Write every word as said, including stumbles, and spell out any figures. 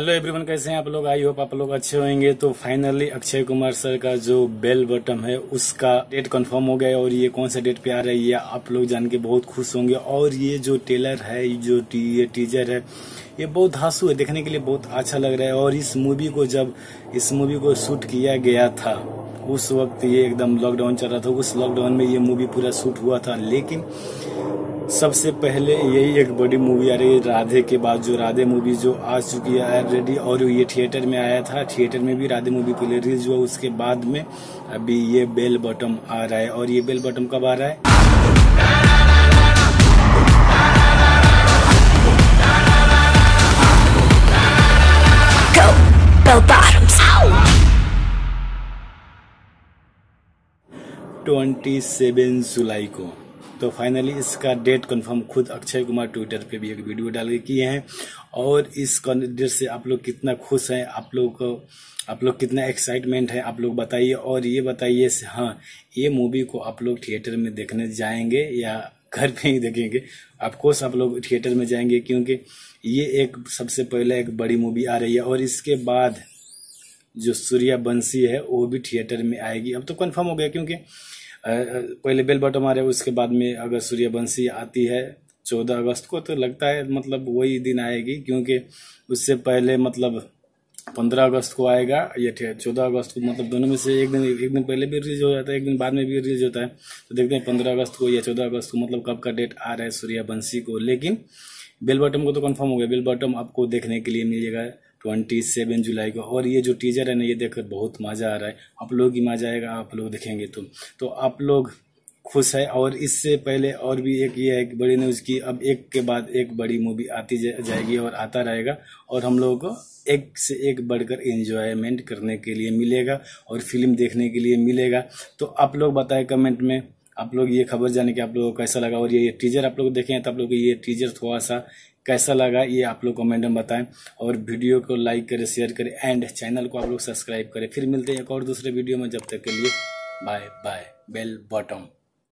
Hello everyone, कैसे हैं आप लोग? आई होप आप लोग अच्छे होंगे। तो फाइनली अक्षय कुमार सर का जो बेल बॉटम है उसका डेट कंफर्म हो गया है और ये कौन सा डेट पे आ रही है आप लोग जान के बहुत खुश होंगे। और ये जो टेलर है, जो टी, ये टीजर है, ये बहुत धांसू है, देखने के लिए बहुत अच्छा लग रहा है। और इस मूवी को जब इस मूवी को शूट किया गया था उस वक्त ये एकदम लॉकडाउन चल रहा था, उस लॉकडाउन में ये मूवी पूरा शूट हुआ था। लेकिन सबसे पहले यही एक बड़ी मूवी आ रही है राधे के बाद, जो राधे मूवी जो आ चुकी है ऑलरेडी, और ये थिएटर में आया था, थिएटर में भी राधे मूवी पहले रिलीज हुआ, उसके बाद में अभी ये बेल बॉटम आ रहा है। और ये बेल बॉटम कब आ रहा है? सत्ताईस जुलाई को। तो फाइनली इसका डेट कंफर्म खुद अक्षय कुमार ट्विटर पे भी एक वीडियो डाल के किए हैं। और इस डेट से आप लोग कितना खुश हैं, आप लोग को आप लोग कितना एक्साइटमेंट है आप लोग बताइए। और ये बताइए, हाँ, ये मूवी को आप लोग थिएटर में देखने जाएंगे या घर पे ही देखेंगे? ऑफकोर्स आप लोग थिएटर में जाएंगे, क्योंकि ये एक सबसे पहले एक बड़ी मूवी आ रही है। और इसके बाद जो सूर्यवंशी है वो भी थिएटर में आएगी, अब तो कन्फर्म हो गया, क्योंकि पहले बेल बॉटम आ रहा है, उसके बाद में अगर सूर्यवंशी आती है चौदह अगस्त को तो लगता है मतलब वही दिन आएगी, क्योंकि उससे पहले मतलब पंद्रह अगस्त को आएगा या चौदह अगस्त को, मतलब दोनों में से एक दिन एक दिन पहले भी रिलीज हो जाता है, एक दिन बाद में भी रिलीज होता है। तो देखते हैं पंद्रह अगस्त को या चौदह अगस्त को मतलब कब का डेट आ रहा है सूर्यवंशी को। लेकिन बेल बॉटम को तो कन्फर्म हो गया, बेल बॉटम आपको देखने के लिए मिलेगा सत्ताईस जुलाई को। और ये जो टीजर है ना, ये देखकर बहुत मज़ा आ रहा है, आप लोग ही मज़ा आएगा, आप लोग देखेंगे तो तो आप लोग खुश है। और इससे पहले और भी एक ये है कि बड़ी न्यूज़ की अब एक के बाद एक बड़ी मूवी आती जाएगी और आता रहेगा, और हम लोगों को एक से एक बढ़कर एंजॉयमेंट करने के लिए मिलेगा और फिल्म देखने के लिए मिलेगा। तो आप लोग बताएं कमेंट में, आप लोग ये खबर जाने के आप लोगों को कैसा लगा। और ये, ये टीजर आप लोग देखें तो आप लोग ये टीजर थोड़ा सा कैसा लगा ये आप लोग कमेंट में बताएं। और वीडियो को लाइक करें, शेयर करें एंड चैनल को आप लोग सब्सक्राइब करें। फिर मिलते हैं एक और दूसरे वीडियो में, जब तक के लिए बाय बाय। Bell bottom.